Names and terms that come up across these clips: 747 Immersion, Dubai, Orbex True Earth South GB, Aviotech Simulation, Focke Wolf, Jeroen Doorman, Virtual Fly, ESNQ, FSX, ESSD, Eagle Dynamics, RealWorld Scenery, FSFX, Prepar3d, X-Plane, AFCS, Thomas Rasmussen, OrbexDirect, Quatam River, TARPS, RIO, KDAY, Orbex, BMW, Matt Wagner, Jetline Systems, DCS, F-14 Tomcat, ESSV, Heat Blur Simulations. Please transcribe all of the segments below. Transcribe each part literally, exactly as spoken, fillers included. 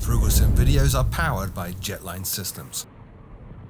Frugal Sim videos are powered by Jetline Systems.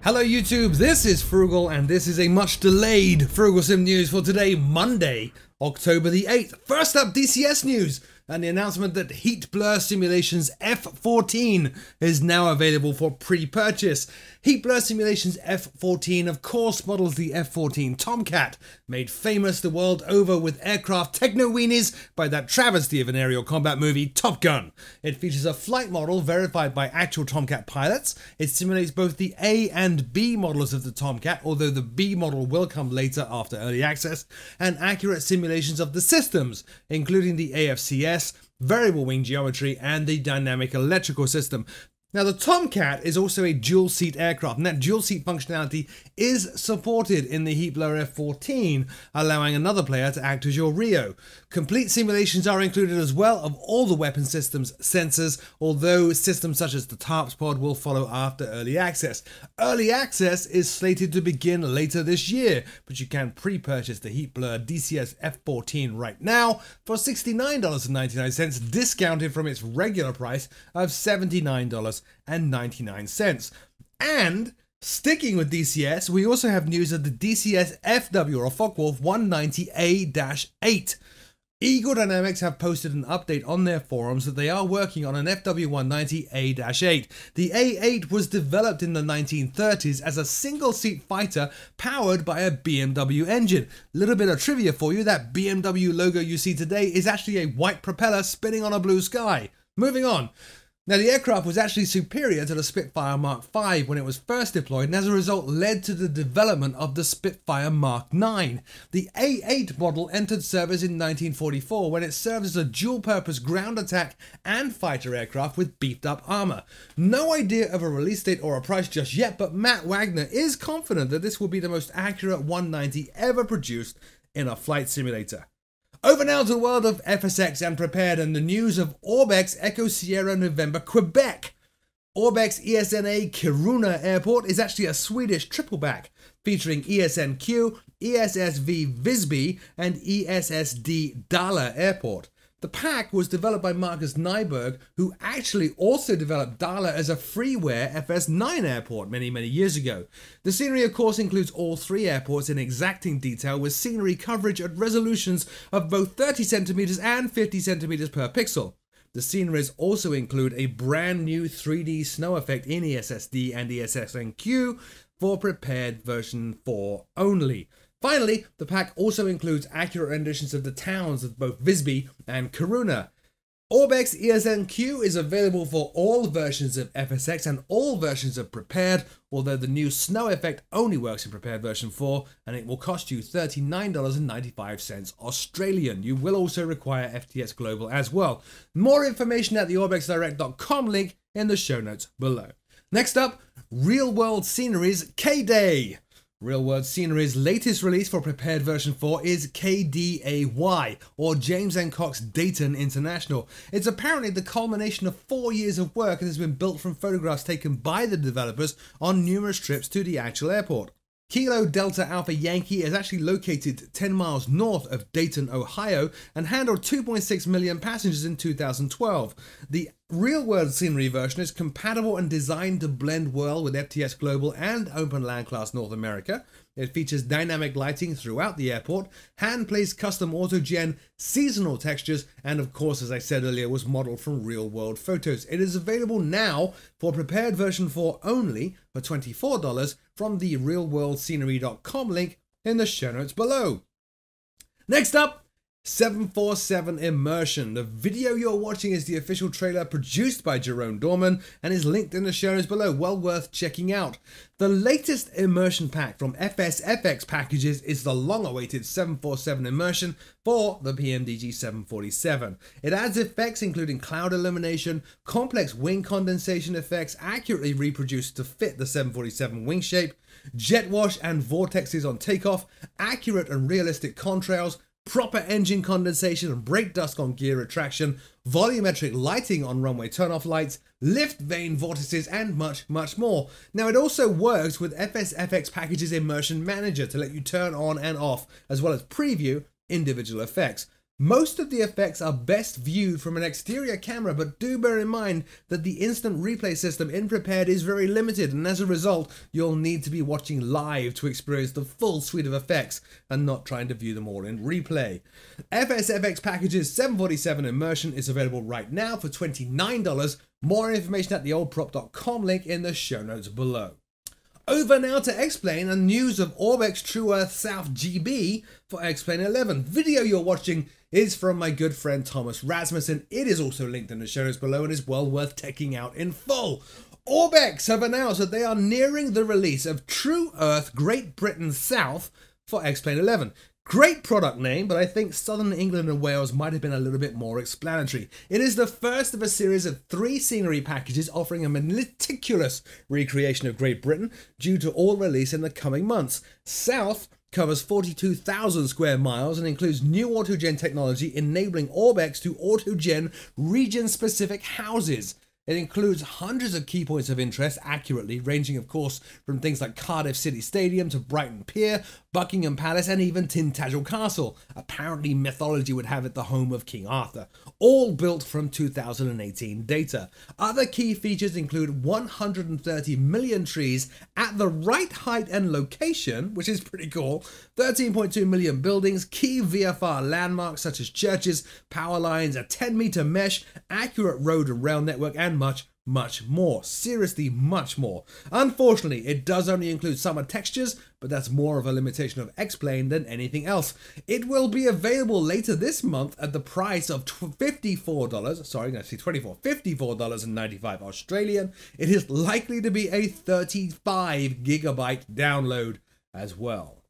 Hello YouTube, this is Frugal and this is a much delayed Frugal Sim news for today, Monday, October the eighth. First up, D C S news and the announcement that Heat Blur Simulations F fourteen is now available for pre-purchase. Heat Blur Simulations F fourteen of course models the F fourteen Tomcat, made famous the world over with aircraft techno-weenies by that travesty of an aerial combat movie, Top Gun. It features a flight model verified by actual Tomcat pilots. It simulates both the A and B models of the Tomcat, although the B model will come later after early access, and accurate simulations of the systems, including the A F C S, variable wing geometry, and the dynamic electrical system. Now, the Tomcat is also a dual-seat aircraft, and that dual-seat functionality is supported in the Heat Blur F fourteen, allowing another player to act as your RIO. Complete simulations are included as well of all the weapon systems sensors, although systems such as the TARPS pod will follow after early access. Early access is slated to begin later this year, but you can pre-purchase the Heat Blur D C S F fourteen right now for sixty-nine ninety-nine, discounted from its regular price of seventy-nine dollars. And ninety-nine cents. And sticking with D C S, we also have news of the D C S F W or Focke Wolf one ninety A dash eight. Eagle Dynamics have posted an update on their forums that they are working on an F W one ninety A dash eight. The A eight was developed in the nineteen thirties as a single-seat fighter powered by a B M W engine. Little bit of trivia for you, that B M W logo you see today is actually a white propeller spinning on a blue sky. Moving on. Now, the aircraft was actually superior to the Spitfire Mark five when it was first deployed, and as a result led to the development of the Spitfire Mark nine. The A eight model entered service in nineteen forty-four when it served as a dual-purpose ground attack and fighter aircraft with beefed-up armour. No idea of a release date or a price just yet, but Matt Wagner is confident that this will be the most accurate one ninety ever produced in a flight simulator. Over now to the world of F S X and Prepared and the news of Orbex Echo Sierra November Quebec. Orbex E S N A Kiruna Airport is actually a Swedish tripleback featuring E S N Q, E S S V Visby and E S S D Dala Airport. The pack was developed by Marcus Nyberg, who actually also developed Dala as a freeware F S nine airport many, many years ago. The scenery, of course, includes all three airports in exacting detail with scenery coverage at resolutions of both thirty centimeters and fifty centimeters per pixel. The sceneries also include a brand new three D snow effect in E S S D and E S S N Q for Prepared version four only. Finally, the pack also includes accurate renditions of the towns of both Visby and Kiruna. Orbex E S N Q is available for all versions of F S X and all versions of Prepared, although the new snow effect only works in Prepared version four, and it will cost you thirty-nine ninety-five Australian. You will also require F T S Global as well. More information at the Orbex Direct dot com link in the show notes below. Next up, Real World Sceneries K DAY. Real World Scenery's latest release for Prepared version four is K D A Y, or James M. Cox Dayton International. It's apparently the culmination of four years of work and has been built from photographs taken by the developers on numerous trips to the actual airport. Kilo Delta Alpha Yankee is actually located ten miles north of Dayton, Ohio, and handled two point six million passengers in two thousand twelve. The Real World Scenery version is compatible and designed to blend well with F T S Global and Open Land Class North America. It features dynamic lighting throughout the airport, hand-placed custom autogen, seasonal textures, and of course, as I said earlier, was modeled from real-world photos. It is available now for Prepared version four only for twenty-four dollars from the real world scenery dot com link in the show notes below. Next up, seven forty-seven Immersion. The video you're watching is the official trailer produced by Jeroen Doorman and is linked in the show notes below, well worth checking out. The latest Immersion pack from F S F X packages is the long-awaited seven forty-seven Immersion for the P M D G seven forty-seven. It adds effects including cloud illumination, complex wing condensation effects accurately reproduced to fit the seven forty-seven wing shape, jet wash and vortexes on takeoff, accurate and realistic contrails, proper engine condensation and brake dusk on gear retraction, volumetric lighting on runway turnoff lights, lift vane vortices, and much, much more. Now, it also works with F S F X Package's Immersion Manager to let you turn on and off, as well as preview individual effects. Most of the effects are best viewed from an exterior camera, but do bear in mind that the instant replay system in Prepared is very limited, and as a result, you'll need to be watching live to experience the full suite of effects and not trying to view them all in replay. F S F X packages seven forty-seven Immersion is available right now for twenty-nine dollars. More information at the old prop dot com link in the show notes below. Over now to X-Plane and news of Orbex True Earth South G B for X-Plane eleven. Video you're watching is from my good friend Thomas Rasmussen. It is also linked in the show notes below and is well worth checking out in full. Orbex have announced that they are nearing the release of True Earth Great Britain South for X-Plane eleven. Great product name, but I think Southern England and Wales might have been a little bit more explanatory. It is the first of a series of three scenery packages offering a meticulous recreation of Great Britain, due to all release in the coming months. South covers forty-two thousand square miles and includes new autogen technology, enabling Orbex to autogen region-specific houses. It includes hundreds of key points of interest accurately, ranging of course from things like Cardiff City Stadium to Brighton Pier, Buckingham Palace and even Tintagel Castle, apparently mythology would have it the home of King Arthur, all built from two thousand eighteen data. Other key features include one hundred thirty million trees at the right height and location, which is pretty cool, thirteen point two million buildings, key V F R landmarks such as churches, power lines, a ten meter mesh, accurate road and rail network, and much, much more. Seriously, much more. Unfortunately, it does only include summer textures, but that's more of a limitation of X-Plane than anything else. It will be available later this month at the price of fifty-four dollars, sorry, no, see twenty-four, fifty-four dollars and ninety-five Australian. It is likely to be a thirty-five gigabyte download as well.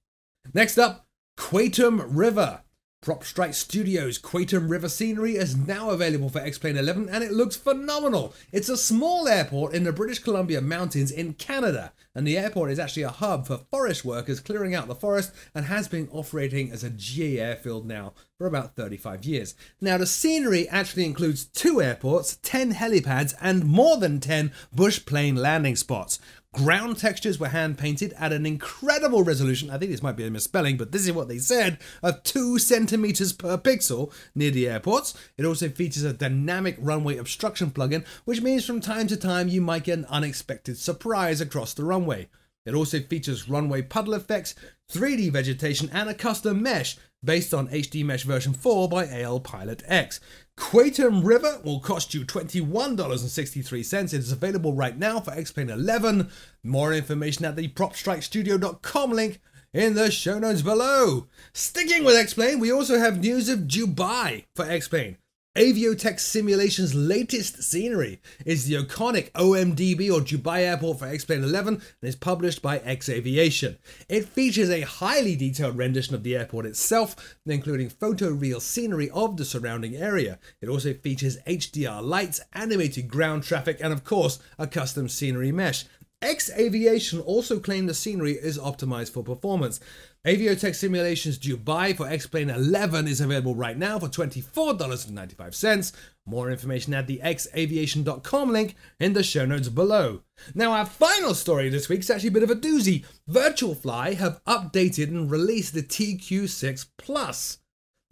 Next up, Quatam River. Prop Strike Studios' Quatam River scenery is now available for X-Plane eleven and it looks phenomenal. It's a small airport in the British Columbia Mountains in Canada, and the airport is actually a hub for forest workers clearing out the forest and has been operating as a G A airfield now for about thirty-five years. Now the scenery actually includes two airports, ten helipads and more than ten bush plane landing spots. Ground textures were hand-painted at an incredible resolution, I think this might be a misspelling, but this is what they said, of two centimeters per pixel near the airports. It also features a dynamic runway obstruction plugin, which means from time to time you might get an unexpected surprise across the runway. It also features runway puddle effects, three D vegetation, and a custom mesh based on H D Mesh version four by A L Pilot X. Quatam River will cost you twenty-one dollars and sixty-three cents. It is available right now for X-Plane eleven. More information at the prop strike studio dot com link in the show notes below. Sticking with X-Plane, we also have news of Dubai for X-Plane. Aviotech Simulations' latest scenery is the iconic O M D B or Dubai Airport for X-Plane eleven and is published by X-Aviation. It features a highly detailed rendition of the airport itself, including photoreal scenery of the surrounding area. It also features H D R lights, animated ground traffic, and of course, a custom scenery mesh. X-Aviation also claimed the scenery is optimized for performance. Aviotech Simulations Dubai for X-Plane eleven is available right now for twenty-four dollars and ninety-five cents. More information at the x aviation dot com link in the show notes below. Now our final story this week is actually a bit of a doozy. Virtual Fly have updated and released the T Q six Plus.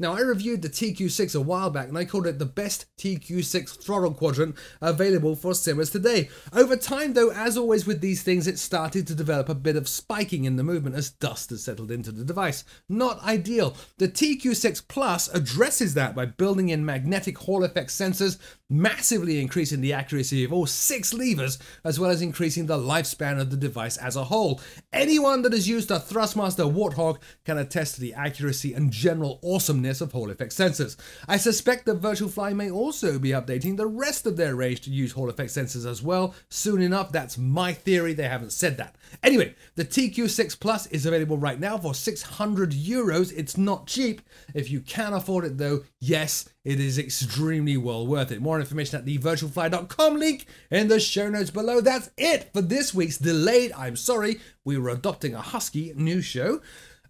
Now I reviewed the T Q six a while back and I called it the best T Q six throttle quadrant available for simmers today. Over time though, as always with these things, it started to develop a bit of spiking in the movement as dust has settled into the device. Not ideal. The T Q six Plus addresses that by building in magnetic Hall effect sensors, massively increasing the accuracy of all six levers, as well as increasing the lifespan of the device as a whole. Anyone that has used a Thrustmaster Warthog can attest to the accuracy and general awesomeness of Hall effect sensors. I suspect that Virtual Fly may also be updating the rest of their range to use Hall effect sensors as well soon enough. That's my theory. They haven't said that. Anyway, the T Q six Plus is available right now for six hundred euros. It's not cheap. If you can afford it though, yes, it is extremely well worth it. More information at the virtual fly dot com link in the show notes below. That's it for this week's delayed, I'm sorry, we were adopting a husky new show.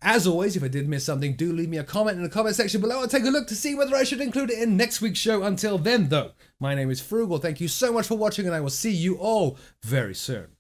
As always, if I did miss something, do leave me a comment in the comment section below. I'll take a look to see whether I should include it in next week's show. Until then, though, my name is Frugal. Thank you so much for watching, and I will see you all very soon.